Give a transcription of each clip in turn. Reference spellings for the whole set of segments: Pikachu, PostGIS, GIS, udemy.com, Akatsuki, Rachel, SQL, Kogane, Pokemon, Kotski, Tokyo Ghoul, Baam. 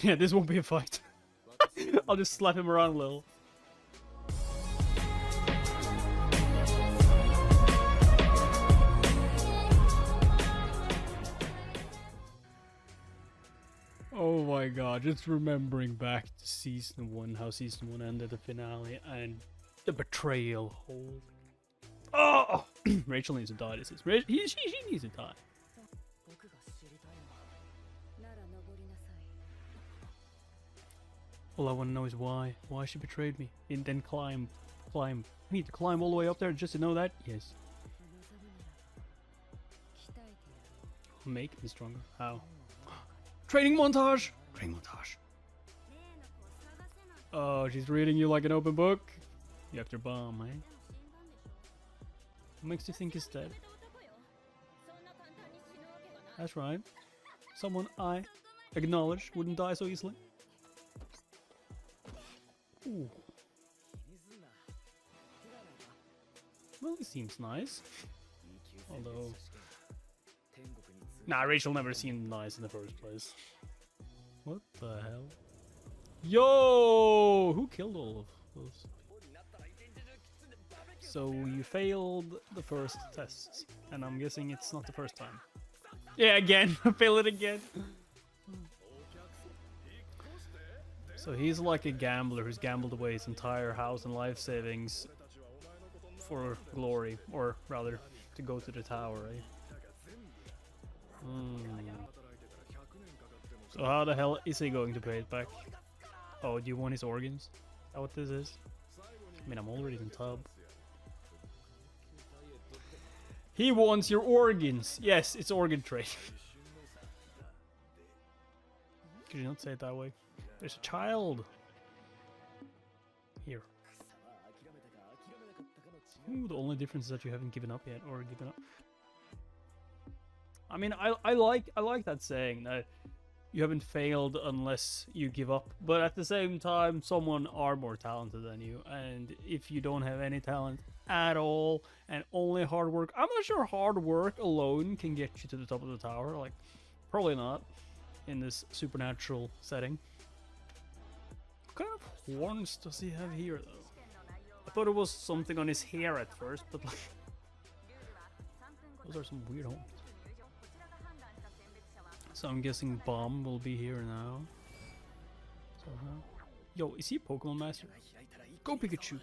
Yeah, this won't be a fight. I'll just slap him around a little. Oh my god, just remembering back to season 1, how season 1 ended, the finale, and the betrayal. Holy... Oh! Rachel needs to die, this is... She needs to die. All I want to know is why. Why she betrayed me. And then climb. Climb. I need to climb all the way up there just to know that? Yes. Make me stronger. How? Training montage! Training montage. Oh, she's reading you like an open book. You have your bomb, eh? What makes you think he's dead? That's right. Someone I acknowledge wouldn't die so easily. Ooh. Well, he seems nice. Although... Nah, Rachel never seemed nice in the first place. What the hell? Yo! Who killed all of those? So you failed the first test. And I'm guessing it's not the first time. Yeah, again! Fail it again! So he's like a gambler who's gambled away his entire house and life savings for glory, or rather, to go to the tower, eh? So how the hell is he going to pay it back? Oh, do you want his organs? Is that what this is? I mean, I'm already in the tub. He wants your organs! Yes, it's organ trade. Could you not say it that way? There's a child! Here. Ooh, the only difference is that you haven't given up yet, or given up. I mean, I like that saying, that you haven't failed unless you give up. But at the same time, someone are more talented than you. And if you don't have any talent at all, and only hard work... I'm not sure hard work alone can get you to the top of the tower. Like, probably not in this supernatural setting. What kind of horns does he have here, though? I thought it was something on his hair at first, but like... Those are some weird horns. So I'm guessing Baam will be here now. Somehow. Yo, is he Pokemon Master? Go Pikachu!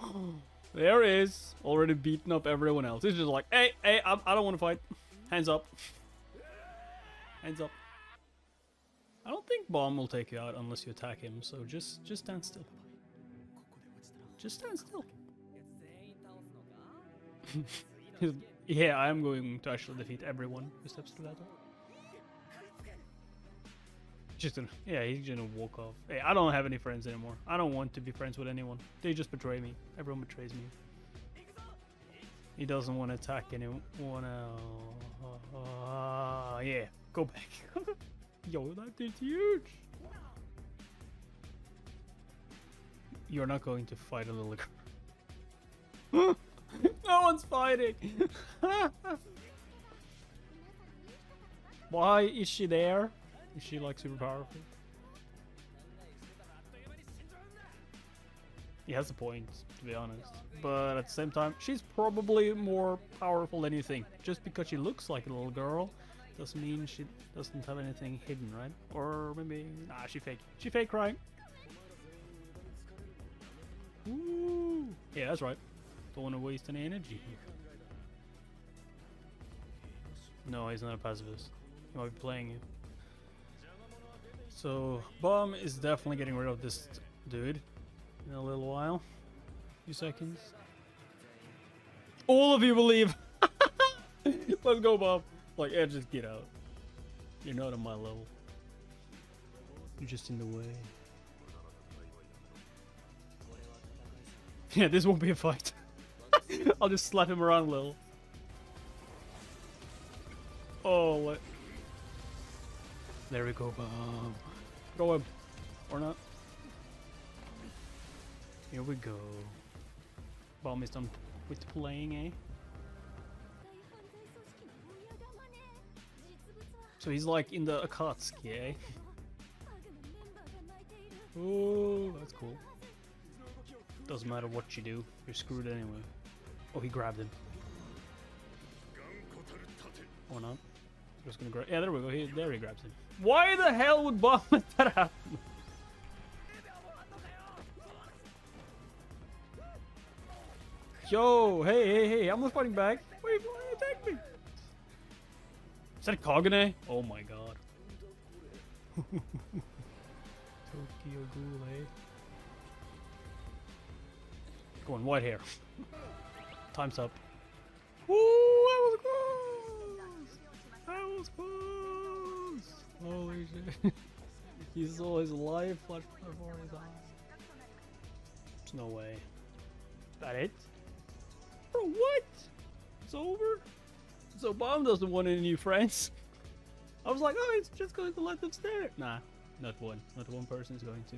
Oh, there he is! Already beaten up everyone else. He's just like, hey, I don't want to fight. Hands up. Hands up. I don't think Baam will take you out unless you attack him, so just stand still. Just stand still. Yeah, I am going to actually defeat everyone who steps to that door. He's gonna walk off. Hey, I don't have any friends anymore. I don't want to be friends with anyone. They just betray me. Everyone betrays me. He doesn't want to attack anyone. Yeah, go back. Yo, that did huge. You're not going to fight a little girl. No one's fighting! Why is she there? Is she like super powerful? He has a point, to be honest. But at the same time, she's probably more powerful than you think. Just because she looks like a little girl doesn't mean she doesn't have anything hidden, right? Or maybe... Nah, she fake. She fake crying. Ooh. Yeah, that's right. Don't want to waste any energy here. No, he's not a pacifist. He might be playing you. So, Baam is definitely getting rid of this dude in a little while. A few seconds. All of you will leave! Let's go, Baam! Like, yeah, just get out. You're not on my level. You're just in the way. Yeah, this won't be a fight. I'll just slap him around a little. Oh, what? There we go, Baam. Go him. Or not. Here we go. Baam is done with playing, eh? So he's like in the Akatsuki, eh? Oh, that's cool. Doesn't matter what you do, you're screwed anyway. Oh, he grabbed him. Or not. Just gonna grab. Yeah, there we go. There he grabs him. Why the hell would Baam let that happen? Yo, hey, hey, hey! I'm not fighting back. Wait, why are you attacking me? Is that Kogane? Oh my god. Tokyo Ghoul, eh? Going white hair. Time's up. Woo! That was close! That was close! Holy shit. He saw his life flash before his eyes. There's no way. Is that it? Bro, what? It's over? So Baam doesn't want any new friends. I was like, oh, it's just going to let them stare. Nah, not one. Not one person's going to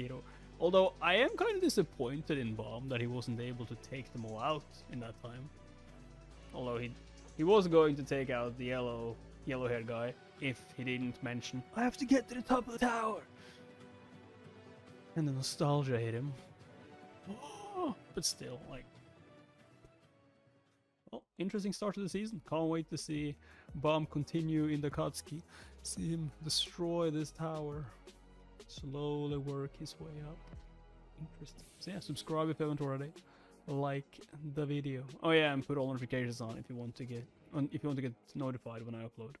get over. Although I am kind of disappointed in Baam that he wasn't able to take them all out in that time. Although he was going to take out the yellow-haired guy if he didn't mention, I have to get to the top of the tower. And the nostalgia hit him. Oh, but still, like, well, interesting start to the season. Can't wait to see Baam continue in the Kotski. See him destroy this tower. Slowly work his way up. Interesting. So yeah, subscribe if you haven't already. Like the video. Oh yeah, and put all notifications on if you want to get notified when I upload.